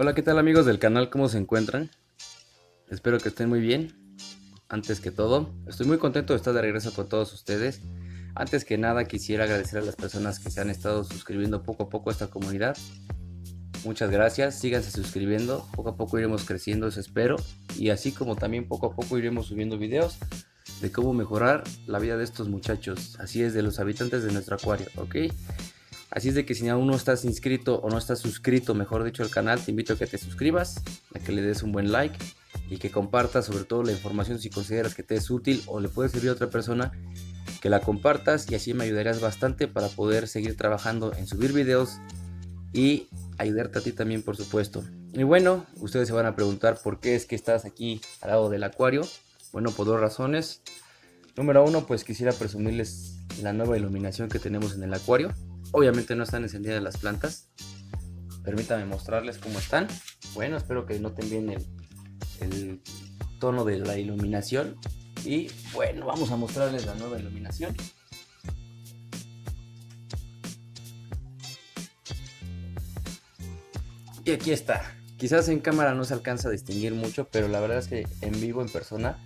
Hola, ¿qué tal amigos del canal? ¿Cómo se encuentran? Espero que estén muy bien. Antes que todo, estoy muy contento de estar de regreso con todos ustedes. Antes que nada, quisiera agradecer a las personas que se han estado suscribiendo poco a poco a esta comunidad. Muchas gracias, síganse suscribiendo, poco a poco iremos creciendo, eso espero. Y así como también poco a poco iremos subiendo videos de cómo mejorar la vida de estos muchachos, así es, de los habitantes de nuestro acuario, ¿ok? Así es de que si aún no estás inscrito o no estás suscrito, mejor dicho, al canal, te invito a que te suscribas, a que le des un buen like y que compartas sobre todo la información si consideras que te es útil o le puede servir a otra persona, que la compartas, y así me ayudarías bastante para poder seguir trabajando en subir videos y ayudarte a ti también, por supuesto. Y bueno, ustedes se van a preguntar por qué es que estás aquí al lado del acuario. Bueno, por dos razones. Número uno, pues quisiera presumirles la nueva iluminación que tenemos en el acuario. Obviamente no están encendidas las plantas. Permítanme mostrarles cómo están. Bueno, espero que noten bien el tono de la iluminación. Y bueno, vamos a mostrarles la nueva iluminación. Y aquí está. Quizás en cámara no se alcanza a distinguir mucho, pero la verdad es que en vivo, en persona,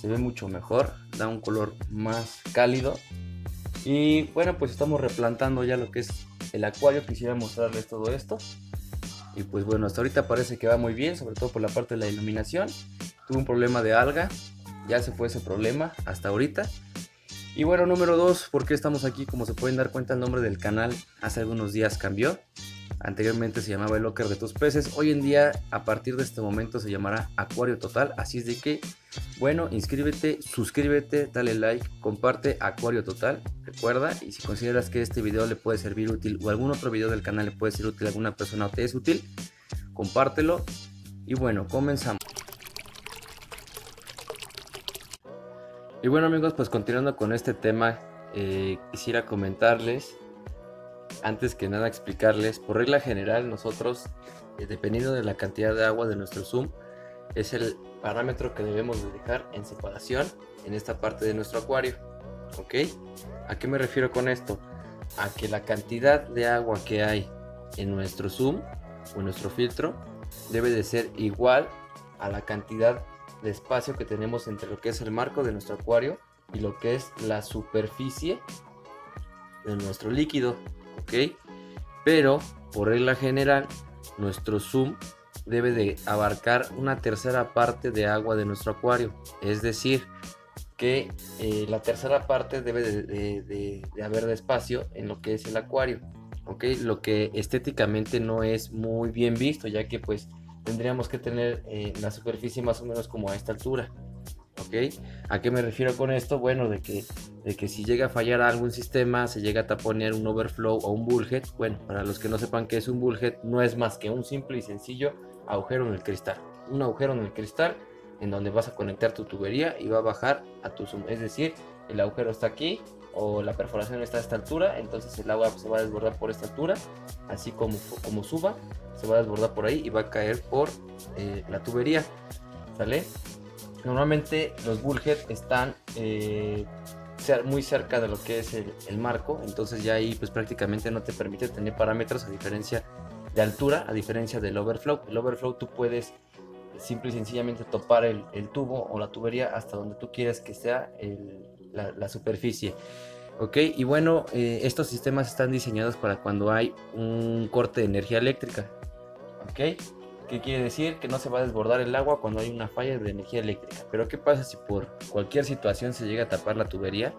se ve mucho mejor. Da un color más cálido. Y bueno, pues estamos replantando ya lo que es el acuario. Quisiera mostrarles todo esto. Y pues bueno, hasta ahorita parece que va muy bien, sobre todo por la parte de la iluminación. Tuve un problema de alga, ya se fue ese problema hasta ahorita. Y bueno, número dos, ¿por qué estamos aquí? Como se pueden dar cuenta, el nombre del canal hace algunos días cambió. Anteriormente se llamaba El Locker de Tus Peces. Hoy en día, a partir de este momento, se llamará Acuario Total. Así es de que, bueno, inscríbete, suscríbete, dale like, comparte Acuario Total. Recuerda, y si consideras que este video le puede servir útil o algún otro video del canal le puede ser útil a alguna persona o te es útil, compártelo. Y bueno, comenzamos. Y bueno amigos, pues continuando con este tema, quisiera comentarles, antes que nada explicarles, por regla general nosotros, dependiendo de la cantidad de agua de nuestro zoom, es el parámetro que debemos de dejar en separación en esta parte de nuestro acuario, ¿ok? ¿A qué me refiero con esto? A que la cantidad de agua que hay en nuestro zoom o en nuestro filtro debe de ser igual a la cantidad de espacio que tenemos entre lo que es el marco de nuestro acuario y lo que es la superficie de nuestro líquido, ¿ok? Pero por regla general nuestro zoom debe de abarcar una tercera parte de agua de nuestro acuario, es decir que la tercera parte debe de haber de espacio en lo que es el acuario, ¿ok? Lo que estéticamente no es muy bien visto, ya que pues tendríamos que tener la superficie más o menos como a esta altura, ¿ok? ¿A qué me refiero con esto? Bueno, de que si llega a fallar algún sistema, se llega a taponear un overflow o un bulkhead. Bueno, para los que no sepan qué es un bulkhead, no es más que un simple y sencillo agujero en el cristal. Un agujero en el cristal en donde vas a conectar tu tubería y va a bajar a tu zoom. Es decir, el agujero está aquí o la perforación está a esta altura, entonces el agua se va a desbordar por esta altura, así como suba, se va a desbordar por ahí y va a caer por la tubería, ¿sale? Normalmente los bulkheads están muy cerca de lo que es el marco, entonces ya ahí pues prácticamente no te permite tener parámetros a diferencia de altura, a diferencia del overflow. El overflow tú puedes simple y sencillamente topar el tubo o la tubería hasta donde tú quieres que sea la superficie, ¿ok? Y bueno, estos sistemas están diseñados para cuando hay un corte de energía eléctrica, ¿ok? ¿Qué quiere decir? Que no se va a desbordar el agua cuando hay una falla de energía eléctrica. Pero ¿qué pasa si por cualquier situación se llega a tapar la tubería?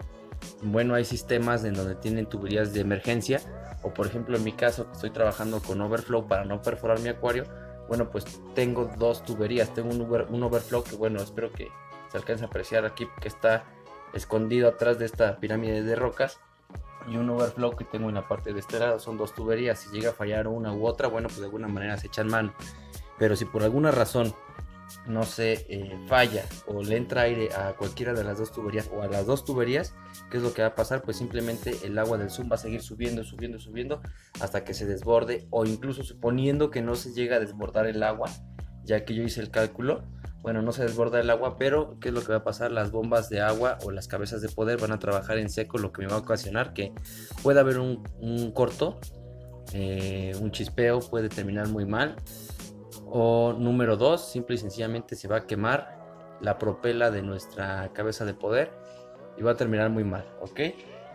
Bueno, hay sistemas en donde tienen tuberías de emergencia, o por ejemplo en mi caso, que estoy trabajando con overflow para no perforar mi acuario, bueno, pues tengo dos tuberías. Tengo un overflow que, bueno, espero que se alcance a apreciar aquí, que está escondido atrás de esta pirámide de rocas, y un overflow que tengo en la parte de este lado. Son dos tuberías, si llega a fallar una u otra, bueno, pues de alguna manera se echan mano. Pero si por alguna razón no se falla o le entra aire a cualquiera de las dos tuberías o a las dos tuberías, ¿qué es lo que va a pasar? Pues simplemente el agua del zoom va a seguir subiendo hasta que se desborde, o incluso suponiendo que no se llega a desbordar el agua, ya que yo hice el cálculo. Bueno, no se desborda el agua, pero ¿qué es lo que va a pasar? Las bombas de agua o las cabezas de poder van a trabajar en seco, lo que me va a ocasionar que pueda haber un corto, un chispeo, puede terminar muy mal. O número 2, simple y sencillamente se va a quemar la propela de nuestra cabeza de poder y va a terminar muy mal, ¿ok?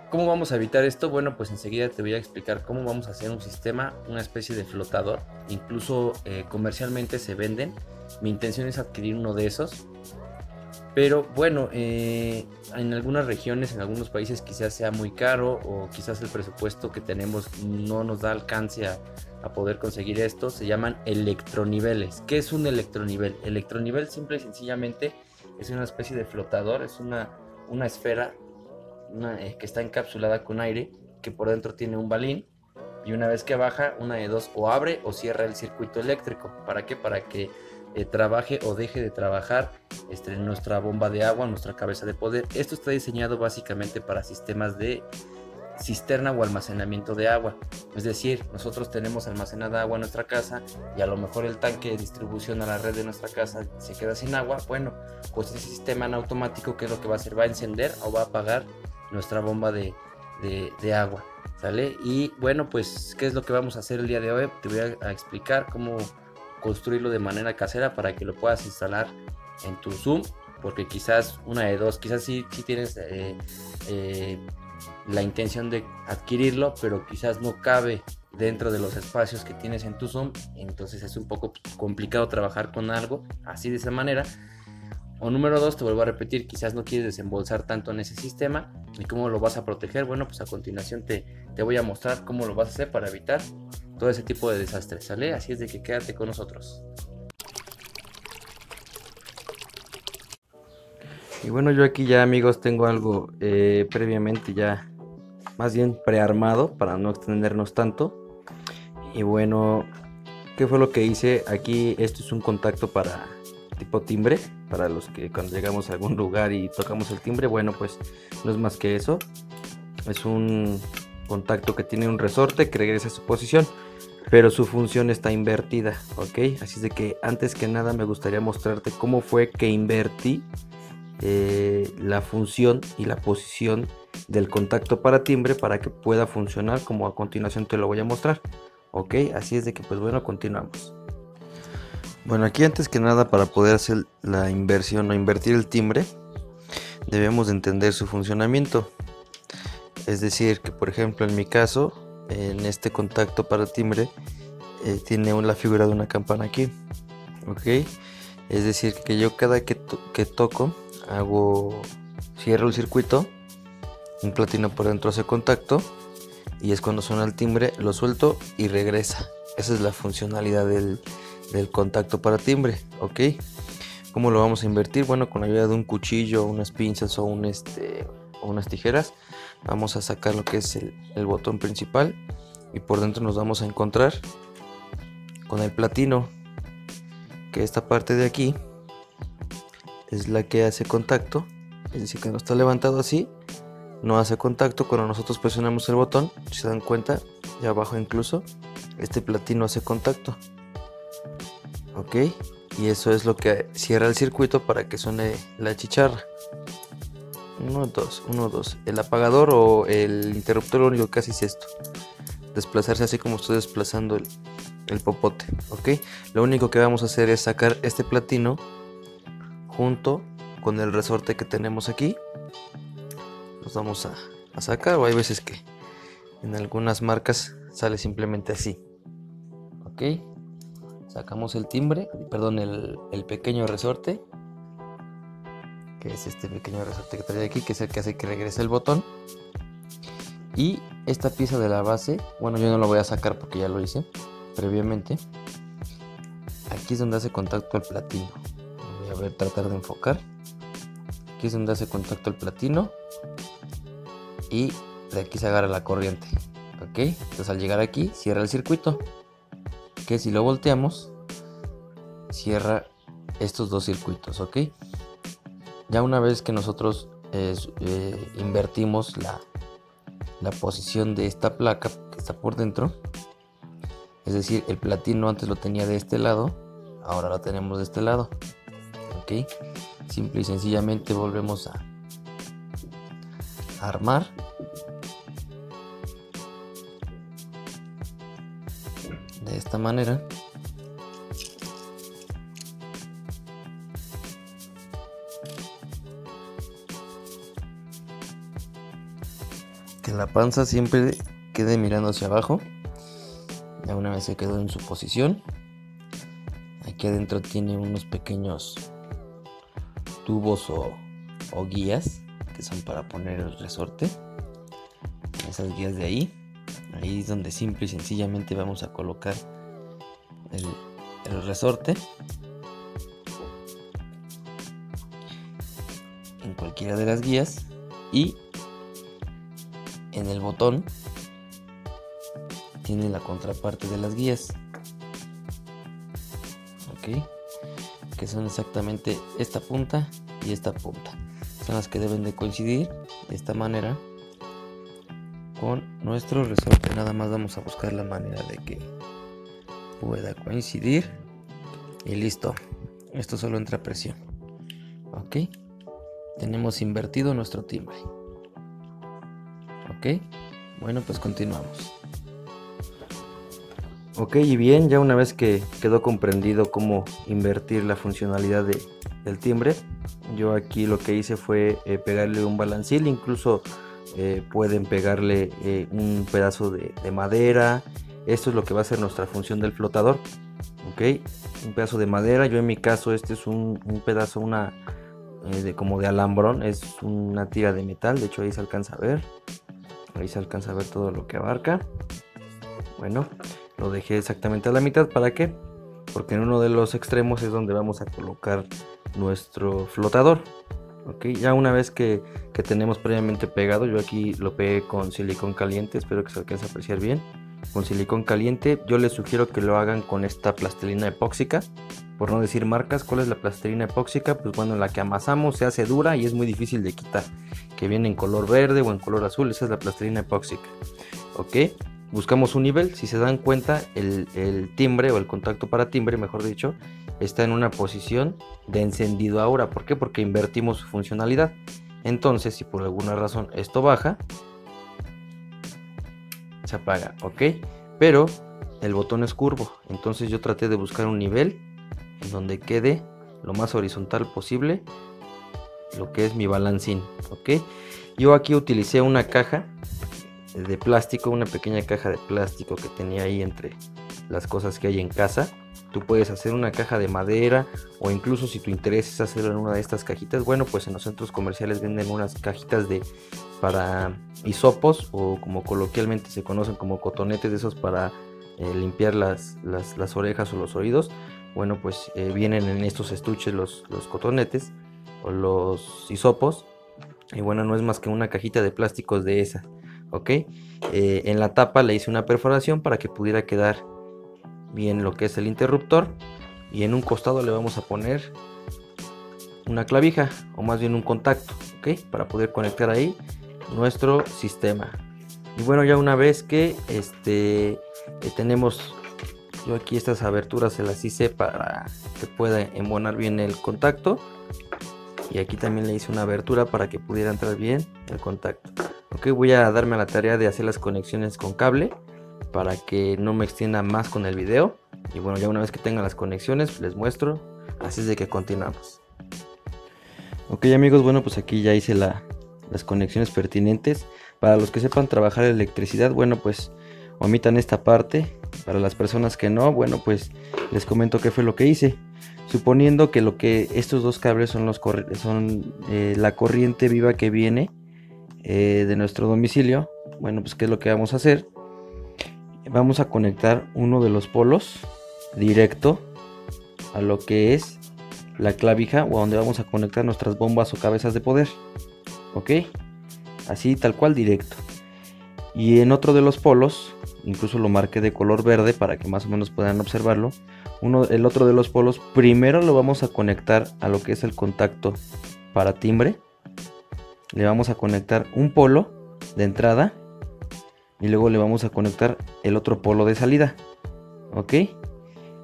¿Cómo vamos a evitar esto? Bueno, pues enseguida te voy a explicar cómo vamos a hacer un sistema, una especie de flotador. Incluso comercialmente se venden. Mi intención es adquirir uno de esos. Pero bueno, en algunas regiones, en algunos países quizás sea muy caro o quizás el presupuesto que tenemos no nos da alcance a poder conseguir esto. Se llaman electroniveles. ¿Qué es un electronivel? Electronivel simple y sencillamente es una especie de flotador, es una esfera que está encapsulada con aire, que por dentro tiene un balín, y una vez que baja, una de dos, o abre o cierra el circuito eléctrico. ¿Para qué? Para que trabaje o deje de trabajar nuestra bomba de agua, nuestra cabeza de poder. Esto está diseñado básicamente para sistemas de cisterna o almacenamiento de agua. Es decir, nosotros tenemos almacenada agua en nuestra casa y a lo mejor el tanque de distribución a la red de nuestra casa se queda sin agua. Bueno, pues este sistema en automático, ¿qué es lo que va a hacer? Va a encender o va a apagar nuestra bomba de agua, ¿sale? Y bueno, pues ¿qué es lo que vamos a hacer el día de hoy? Te voy a explicar cómo construirlo de manera casera para que lo puedas instalar en tu Zoom, porque quizás una de dos, quizás sí tienes la intención de adquirirlo, pero quizás no cabe dentro de los espacios que tienes en tu Zoom. Entonces es un poco complicado trabajar con algo así de esa manera. O número 2, te vuelvo a repetir, quizás no quieres desembolsar tanto en ese sistema. ¿Y cómo lo vas a proteger? Bueno, pues a continuación te voy a mostrar cómo lo vas a hacer para evitar todo ese tipo de desastres, ¿sale? Así es de que quédate con nosotros. Y bueno, yo aquí ya, amigos, tengo algo previamente ya, más bien prearmado, para no extendernos tanto. Y bueno, ¿qué fue lo que hice? Aquí esto es un contacto para tipo timbre, para los que cuando llegamos a algún lugar y tocamos el timbre. Bueno, pues no es más que eso, es un contacto que tiene un resorte que regresa a su posición, pero su función está invertida, ok. Así es de que antes que nada me gustaría mostrarte cómo fue que invertí la función y la posición del contacto para timbre para que pueda funcionar como a continuación te lo voy a mostrar, ok. Así es de que pues bueno, continuamos. Bueno, aquí antes que nada, para poder hacer la inversión o invertir el timbre, debemos de entender su funcionamiento. Es decir, que por ejemplo en mi caso, en este contacto para timbre, tiene la figura de una campana aquí, ok. Es decir, que yo cada que toco, cierro el circuito, un platino por dentro hace contacto, y es cuando suena el timbre, lo suelto y regresa. Esa es la funcionalidad del contacto para timbre, ok. ¿Cómo lo vamos a invertir? Bueno, con la ayuda de un cuchillo, unas pinzas o unas tijeras, vamos a sacar lo que es el botón principal, y por dentro nos vamos a encontrar con el platino, que esta parte de aquí es la que hace contacto. Es decir, que no está levantado así, no hace contacto. Cuando nosotros presionamos el botón, si se dan cuenta, ya abajo incluso, este platino hace contacto, ok, y eso es lo que cierra el circuito para que suene la chicharra. 1, 2, 1, 2. El apagador o el interruptor, lo único que hace es esto, desplazarse así como estoy desplazando el popote, ok. Lo único que vamos a hacer es sacar este platino junto con el resorte que tenemos aquí. Los vamos a sacar, o hay veces que en algunas marcas sale simplemente así, ok. Sacamos el timbre, perdón, el pequeño resorte, que es este pequeño resorte que trae aquí, que es el que hace que regrese el botón. Y esta pieza de la base, bueno, yo no lo voy a sacar porque ya lo hice previamente. Aquí es donde hace contacto el platino. Voy a tratar de enfocar. Aquí es donde hace contacto el platino, y de aquí se agarra la corriente, ok. Entonces al llegar aquí cierra el circuito, que si lo volteamos cierra estos dos circuitos, ok. Ya una vez que nosotros invertimos la posición de esta placa que está por dentro, es decir, el platino antes lo tenía de este lado, ahora lo tenemos de este lado, ok. Simple y sencillamente volvemos a armar. De esta manera que la panza siempre quede mirando hacia abajo. Ya una vez se quedó en su posición, aquí adentro tiene unos pequeños tubos o guías que son para poner el resorte. Esas guías de ahí es donde simple y sencillamente vamos a colocar el resorte en cualquiera de las guías, y en el botón tiene la contraparte de las guías, ¿ok? Que son exactamente esta punta y esta punta, son las que deben de coincidir de esta manera con nuestro resorte. Nada más vamos a buscar la manera de que pueda coincidir y listo. Esto solo entra presión, ok. Tenemos invertido nuestro timbre, ok. Bueno, pues continuamos. Ok, y bien, ya una vez que quedó comprendido cómo invertir la funcionalidad del timbre, yo aquí lo que hice fue pegarle un balancín. Incluso pueden pegarle un pedazo de madera. Esto es lo que va a ser nuestra función del flotador, ok, un pedazo de madera. Yo en mi caso este es un pedazo, una como de alambrón, es una tira de metal. De hecho ahí se alcanza a ver, todo lo que abarca. Bueno, lo dejé exactamente a la mitad. ¿Para qué? Porque en uno de los extremos es donde vamos a colocar nuestro flotador. Okay, ya una vez que tenemos previamente pegado, yo aquí lo pegué con silicón caliente, espero que se alcance a apreciar bien. Con silicón caliente, yo les sugiero que lo hagan con esta plastilina epóxica, por no decir marcas. ¿Cuál es la plastilina epóxica? Pues bueno, la que amasamos, se hace dura y es muy difícil de quitar, que viene en color verde o en color azul. Esa es la plastilina epóxica, ok. Buscamos un nivel. Si se dan cuenta, el timbre o el contacto para timbre, mejor dicho, está en una posición de encendido ahora. ¿Por qué? Porque invertimos su funcionalidad. Entonces, si por alguna razón esto baja, se apaga, ok. Pero el botón es curvo, entonces yo traté de buscar un nivel en donde quede lo más horizontal posible lo que es mi balancín, ok. Yo aquí utilicé una caja de plástico, una pequeña caja de plástico que tenía ahí entre las cosas que hay en casa. Tú puedes hacer una caja de madera, o incluso si tu interés es hacerlo en una de estas cajitas, bueno, pues en los centros comerciales venden unas cajitas para hisopos, o como coloquialmente se conocen como cotonetes, de esos para limpiar las orejas o los oídos. Bueno, pues vienen en estos estuches los cotonetes o los hisopos, y bueno, no es más que una cajita de plásticos de esa, ok. En la tapa le hice una perforación para que pudiera quedar bien lo que es el interruptor, y en un costado le vamos a poner una clavija, o más bien un contacto, ok, para poder conectar ahí nuestro sistema. Y bueno, ya una vez que tenemos, yo aquí estas aberturas se las hice para que pueda embonar bien el contacto, y aquí también le hice una abertura para que pudiera entrar bien el contacto, ok. Voy a darme a la tarea de hacer las conexiones con cable para que no me extienda más con el video. Y bueno, ya una vez que tengan las conexiones les muestro. Así es de que continuamos. Ok, amigos, bueno, pues aquí ya hice las conexiones pertinentes. Para los que sepan trabajar electricidad, bueno, pues omitan esta parte. Para las personas que no, bueno, pues les comento qué fue lo que hice. Suponiendo que estos dos cables son la corriente viva que viene de nuestro domicilio. Bueno, pues qué es lo que vamos a hacer. Vamos a conectar uno de los polos directo a lo que es la clavija, o a donde vamos a conectar nuestras bombas o cabezas de poder, ok, así tal cual directo. Y en otro de los polos, incluso lo marqué de color verde para que más o menos puedan observarlo, el otro de los polos primero lo vamos a conectar a lo que es el contacto para timbre. Le vamos a conectar un polo de entrada y luego le vamos a conectar el otro polo de salida, ok.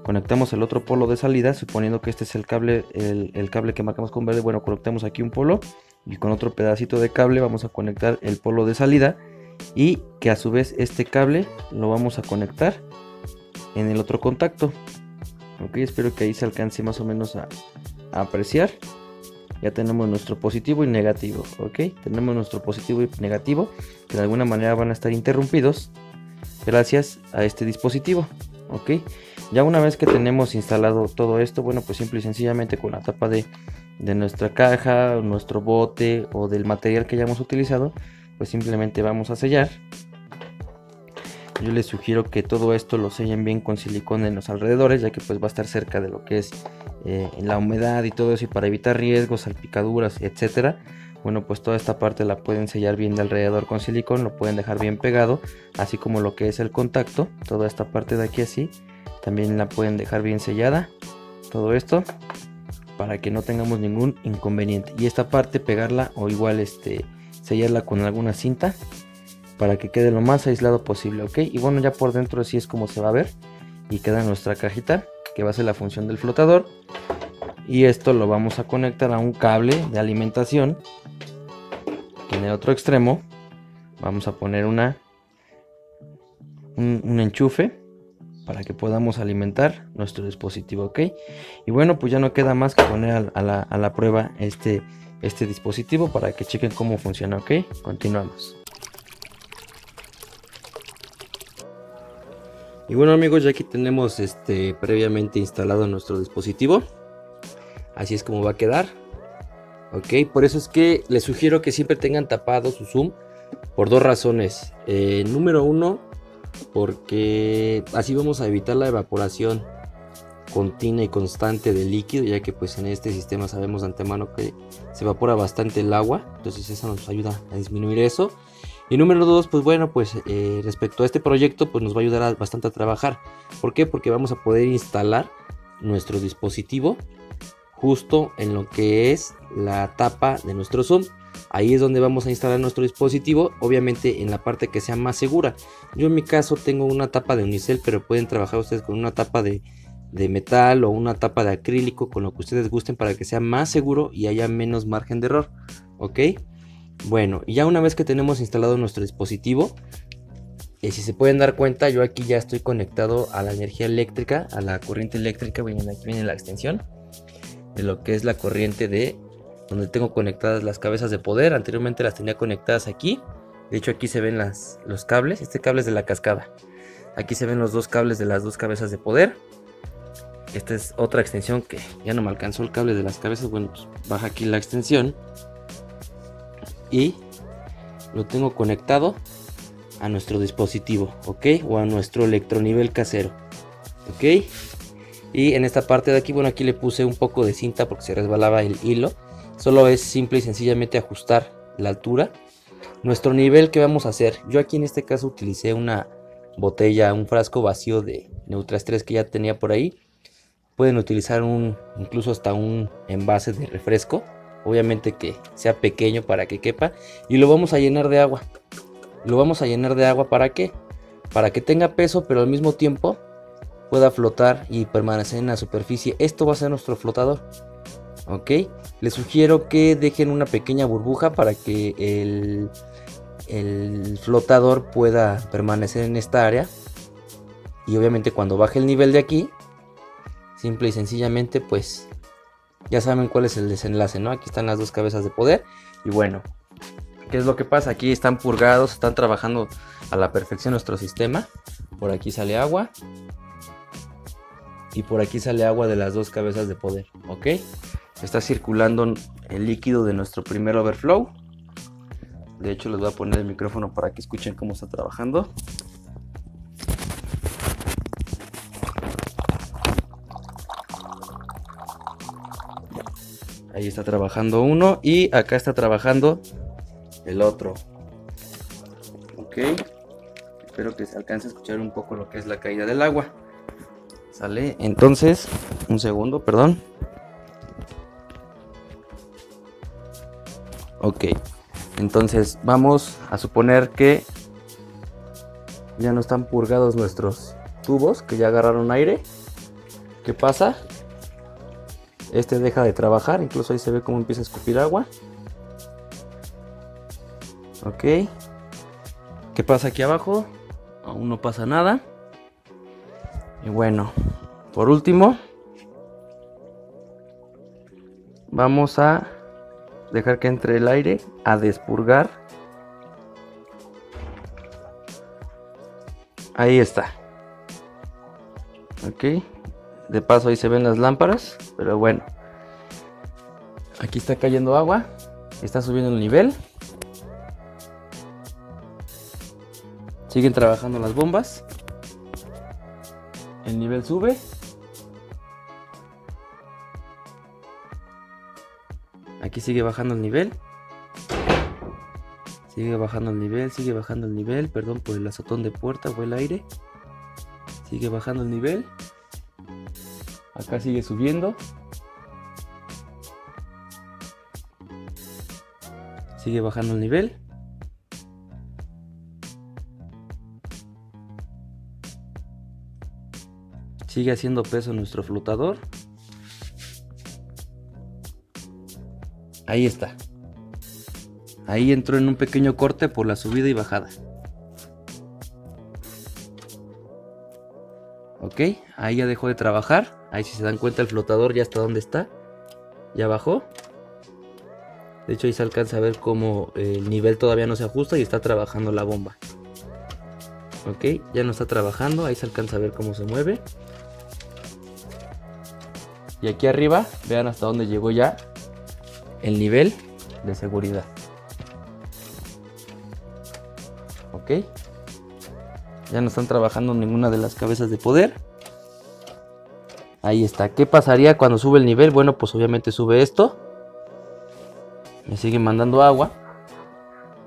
Conectamos el otro polo de salida, suponiendo que este es el cable, el cable que marcamos con verde. Bueno, conectamos aquí un polo, y con otro pedacito de cable vamos a conectar el polo de salida, y que a su vez este cable lo vamos a conectar en el otro contacto, ok. Espero que ahí se alcance más o menos a apreciar. ya tenemos nuestro positivo y negativo, ¿ok? Tenemos nuestro positivo y negativo, que de alguna manera van a estar interrumpidos gracias a este dispositivo, ¿ok? Ya una vez que tenemos instalado todo esto, bueno, pues simple y sencillamente con la tapa de nuestra caja, nuestro bote o del material que hayamos utilizado, pues simplemente vamos a sellar. Yo les sugiero que todo esto lo sellen bien con silicona en los alrededores, ya que pues va a estar cerca de lo que es la humedad y todo eso, y para evitar riesgos, salpicaduras, etcétera. Bueno, pues toda esta parte la pueden sellar bien de alrededor con silicón, lo pueden dejar bien pegado, así como lo que es el contacto, toda esta parte de aquí así, también la pueden dejar bien sellada, todo esto, para que no tengamos ningún inconveniente. Y esta parte pegarla o igual sellarla con alguna cinta, para que quede lo más aislado posible, ¿ok? Y bueno, ya por dentro así es como se va a ver, y queda nuestra cajita, que va a ser la función del flotador, y esto lo vamos a conectar a un cable de alimentación, que en el otro extremo vamos a poner un enchufe, para que podamos alimentar nuestro dispositivo, ¿ok? Y bueno, pues ya no queda más que poner a la prueba este dispositivo, para que chequen cómo funciona, ¿ok? Continuamos. Y bueno, amigos, ya aquí tenemos previamente instalado nuestro dispositivo. Así es como va a quedar. Ok, por eso es que les sugiero que siempre tengan tapado su Zoom, por dos razones. Número uno, porque así vamos a evitar la evaporación continua y constante del líquido, ya que pues en este sistema sabemos de antemano que se evapora bastante el agua. Entonces eso nos ayuda a disminuir eso. Y número 2, pues bueno, pues respecto a este proyecto, pues nos va a ayudar bastante a trabajar. ¿Por qué? Porque vamos a poder instalar nuestro dispositivo justo en lo que es la tapa de nuestro Zoom. Ahí es donde vamos a instalar nuestro dispositivo, obviamente en la parte que sea más segura. Yo en mi caso tengo una tapa de unicel, pero pueden trabajar ustedes con una tapa de metal o una tapa de acrílico, con lo que ustedes gusten, para que sea más seguro y haya menos margen de error, ¿ok? Bueno, y ya una vez que tenemos instalado nuestro dispositivo, si se pueden dar cuenta, yo aquí ya estoy conectado a la energía eléctrica, a la corriente eléctrica. Bien, aquí viene la extensión de lo que es la corriente de donde tengo conectadas las cabezas de poder. Anteriormente las tenía conectadas aquí. De hecho, aquí se ven los cables. Este cable es de la cascada. Aquí se ven los dos cables de las dos cabezas de poder. Esta es otra extensión que ya no me alcanzó el cable de las cabezas. Bueno, pues baja aquí la extensión. Y lo tengo conectado a nuestro dispositivo, ok, o a nuestro electronivel casero, ok. Y en esta parte de aquí, bueno, aquí le puse un poco de cinta porque se resbalaba el hilo. Solo es simple y sencillamente ajustar la altura, nuestro nivel que vamos a hacer. Yo aquí en este caso utilicé una botella, un frasco vacío de Neutras 3 que ya tenía por ahí. Pueden utilizar incluso hasta un envase de refresco, obviamente que sea pequeño para que quepa, y lo vamos a llenar de agua. Lo vamos a llenar de agua, ¿para qué? Para que tenga peso, pero al mismo tiempo pueda flotar y permanecer en la superficie. Esto va a ser nuestro flotador, ¿ok? Les sugiero que dejen una pequeña burbuja para que el flotador pueda permanecer en esta área. Y obviamente cuando baje el nivel de aquí, simple y sencillamente pues ya saben cuál es el desenlace, ¿no? Aquí están las dos cabezas de poder. Y bueno, ¿qué es lo que pasa? Aquí están purgados, están trabajando a la perfección nuestro sistema. Por aquí sale agua. Y por aquí sale agua de las dos cabezas de poder, ¿ok? Está circulando el líquido de nuestro primer overflow. De hecho, les voy a poner el micrófono para que escuchen cómo está trabajando. Ahí está trabajando uno y acá está trabajando el otro. Ok. Espero que se alcance a escuchar un poco lo que es la caída del agua. Sale. Entonces, un segundo, perdón. Ok. Entonces vamos a suponer que ya no están purgados nuestros tubos, que ya agarraron aire. ¿Qué pasa? Este deja de trabajar, incluso ahí se ve cómo empieza a escupir agua. Ok. ¿Qué pasa aquí abajo? Aún no pasa nada. Y bueno, por último, vamos a dejar que entre el aire, a despurgar. Ahí está. Ok. De paso ahí se ven las lámparas, pero bueno. Aquí está cayendo agua, está subiendo el nivel. Siguen trabajando las bombas. El nivel sube. Aquí sigue bajando el nivel. Sigue bajando el nivel, sigue bajando el nivel. Perdón por el azotón de puerta o el aire. Sigue bajando el nivel. Acá sigue subiendo. Sigue bajando el nivel. Sigue haciendo peso nuestro flotador. Ahí está. Ahí entró en un pequeño corte por la subida y bajada. Ok, ahí ya dejó de trabajar. Ahí si se dan cuenta el flotador ya está donde está. Ya bajó. De hecho ahí se alcanza a ver cómo el nivel todavía no se ajusta y está trabajando la bomba. Ok, ya no está trabajando. Ahí se alcanza a ver cómo se mueve. Y aquí arriba, vean hasta dónde llegó ya el nivel de seguridad. Ok. Ya no están trabajando ninguna de las cabezas de poder. Ahí está. ¿Qué pasaría cuando sube el nivel? Bueno, pues obviamente sube esto. Me siguen mandando agua.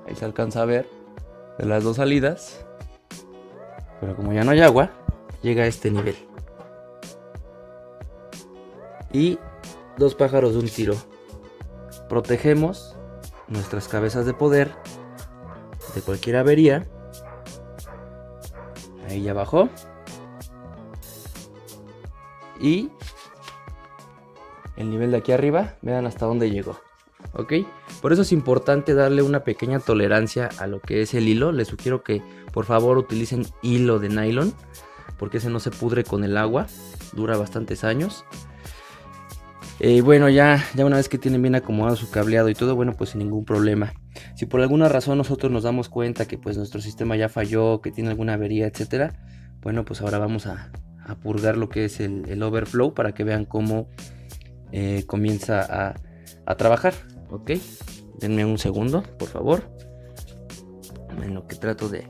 Ahí se alcanza a ver de las dos salidas. Pero como ya no hay agua, llega a este nivel. Y dos pájaros de un tiro. Protegemos nuestras cabezas de poder de cualquier avería. Ahí ya bajó. Y el nivel de aquí arriba, vean hasta dónde llegó. Ok, por eso es importante darle una pequeña tolerancia a lo que es el hilo. Les sugiero que por favor utilicen hilo de nylon, porque ese no se pudre con el agua, dura bastantes años. Bueno, ya una vez que tienen bien acomodado su cableado y todo, bueno, pues sin ningún problema. Si por alguna razón nosotros nos damos cuenta que pues nuestro sistema ya falló, que tiene alguna avería, etcétera, bueno, pues ahora vamos a purgar lo que es el overflow para que vean cómo comienza a trabajar. Ok, denme un segundo, por favor, en lo que trato de...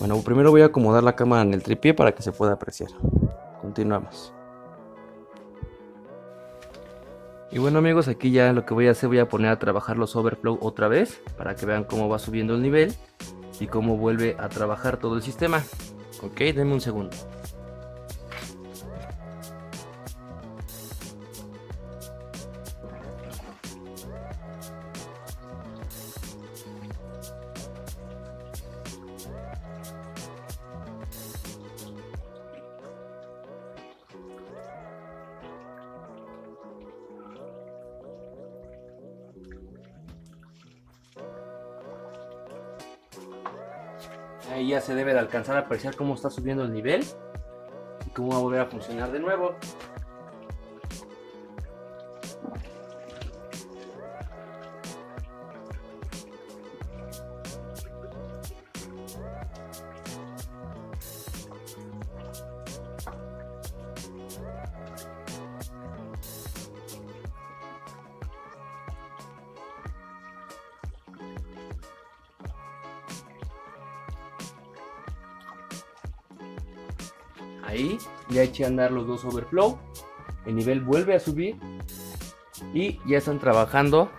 Bueno, primero voy a acomodar la cámara en el tripié para que se pueda apreciar. Continuamos. Y bueno amigos, aquí ya lo que voy a hacer, voy a poner a trabajar los overflow otra vez para que vean cómo va subiendo el nivel y cómo vuelve a trabajar todo el sistema. Ok, denme un segundo. Ahí ya se debe de alcanzar a apreciar cómo está subiendo el nivel y cómo va a volver a funcionar de nuevo. Ahí ya eché a andar los dos overflow, el nivel vuelve a subir y ya están trabajando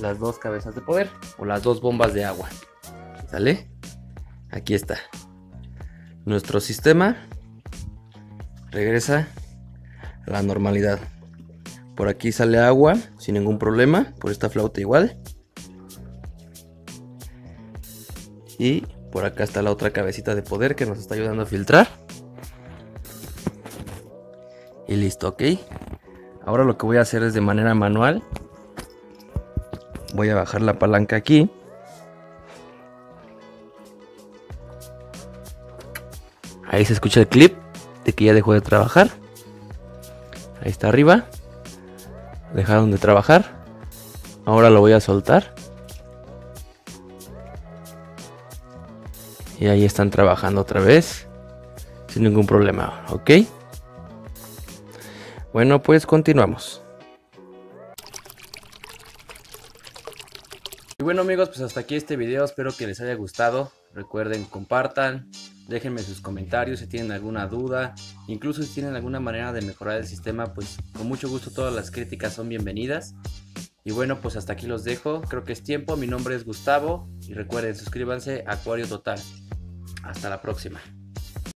las dos cabezas de poder o las dos bombas de agua. ¿Sale? Aquí está. Nuestro sistema regresa a la normalidad. Por aquí sale agua sin ningún problema, por esta flauta igual. Y por acá está la otra cabecita de poder que nos está ayudando a filtrar. Y listo, ok. Ahora lo que voy a hacer es de manera manual. Voy a bajar la palanca aquí. Ahí se escucha el clip de que ya dejó de trabajar. Ahí está arriba. Dejaron de trabajar. Ahora lo voy a soltar. Y ahí están trabajando otra vez. Sin ningún problema, ¿ok? Bueno, pues continuamos. Y bueno amigos, pues hasta aquí este video. Espero que les haya gustado. Recuerden, compartan. Déjenme sus comentarios si tienen alguna duda. Incluso si tienen alguna manera de mejorar el sistema, pues con mucho gusto todas las críticas son bienvenidas. Y bueno, pues hasta aquí los dejo. Creo que es tiempo. Mi nombre es Gustavo. Y recuerden, suscríbanse a Acuario Total. Hasta la próxima.